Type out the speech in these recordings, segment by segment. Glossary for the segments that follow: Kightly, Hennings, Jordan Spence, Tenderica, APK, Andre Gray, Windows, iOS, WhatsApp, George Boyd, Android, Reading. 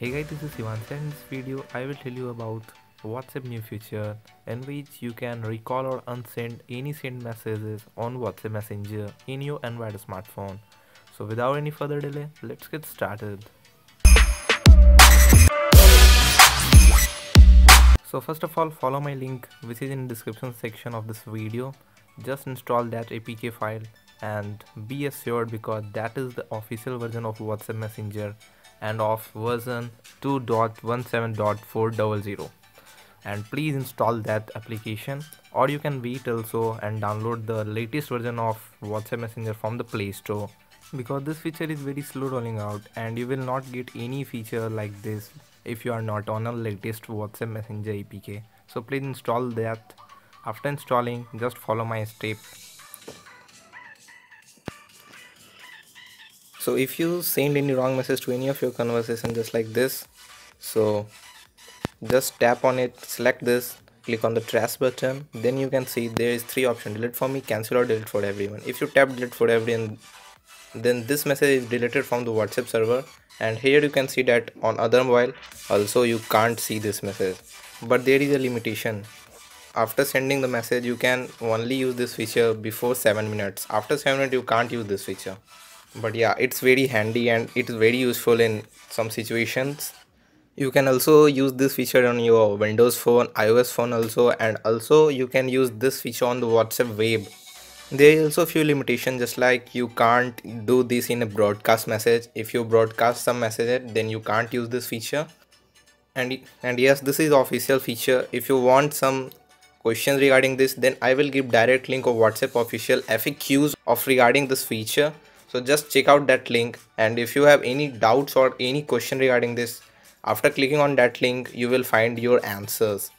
Hey guys, this is Sivan, and in this video I will tell you about WhatsApp new feature in which you can recall or unsend any sent messages on WhatsApp Messenger in your Android smartphone. So without any further delay, let's get started. So first of all, follow my link which is in the description section of this video. Just install that APK file and be assured because that is the official version of WhatsApp Messenger and of version 2.17.400, and please install that application, or you can wait also and download the latest version of WhatsApp Messenger from the Play Store, because this feature is very slow rolling out and you will not get any feature like this if you are not on a latest WhatsApp Messenger APK. So please install that. After installing, just follow my step. So if you send any wrong message to any of your conversation just like this, so just tap on it, select this, click on the trash button, then you can see there is three options: delete for me, cancel, or delete for everyone. If you tap delete for everyone, then this message is deleted from the WhatsApp server, and here you can see that on other mobile also you can't see this message, but there is a limitation. After sending the message, you can only use this feature before 7 minutes. After 7 minutes you can't use this feature. But yeah, it's very handy and it's very useful in some situations. You can also use this feature on your Windows phone, iOS phone also, and also you can use this feature on the WhatsApp web. There is also a few limitations, just like you can't do this in a broadcast message. If you broadcast some message, then you can't use this feature. And yes, this is official feature. If you want some questions regarding this, then I will give direct link of WhatsApp official FAQs of regarding this feature. So just check out that link, and if you have any doubts or any question regarding this, after clicking on that link you will find your answers.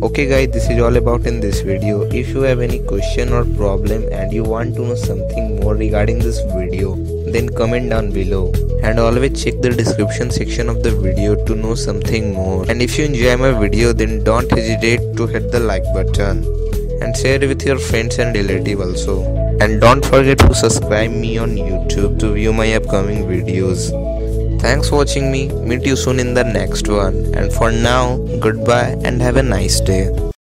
Okay guys, this is all about in this video. If you have any question or problem and you want to know something more regarding this video, then comment down below, and always check the description section of the video to know something more. And if you enjoy my video, then don't hesitate to hit the like button and share with your friends and relatives also. And don't forget to subscribe me on YouTube to view my upcoming videos. Thanks for watching me. Meet you soon in the next one. And for now, goodbye and have a nice day.